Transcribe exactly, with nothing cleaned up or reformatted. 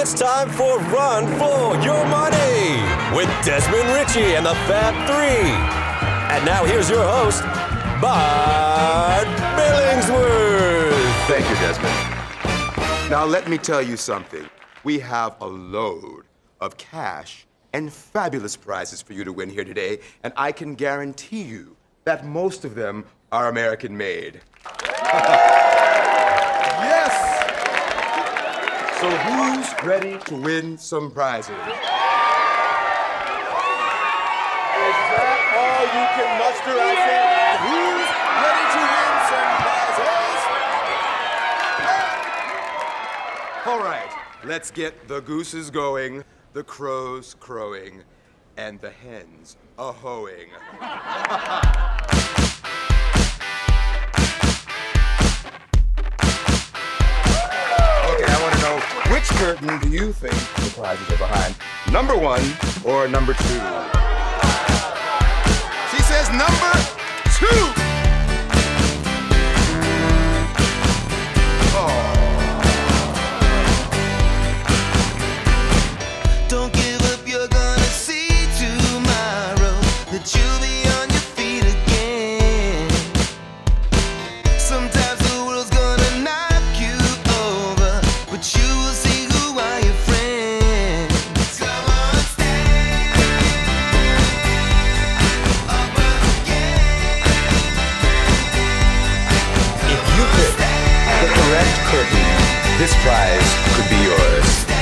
It's time for Run for Your Money with Desmond Ritchie and the Fat Three. And now here's your host, Bart Billingsworth. Thank you, Desmond. Now let me tell you something. We have a load of cash and fabulous prizes for you to win here today, and I can guarantee you that most of them are American-made. Yes! So who's ready to win some prizes? Is that all you can muster, I said? Who's ready to win some prizes? All right, let's get the gooses going, the crows crowing, and the hens a-hoeing. Which curtain do you think the prizes are behind? Number one or number two? She says number two! Oh. Don't give up, you're gonna see tomorrow that you'll be on your feet again. Sometimes the world's gonna knock you over, but you will see. This prize could be yours.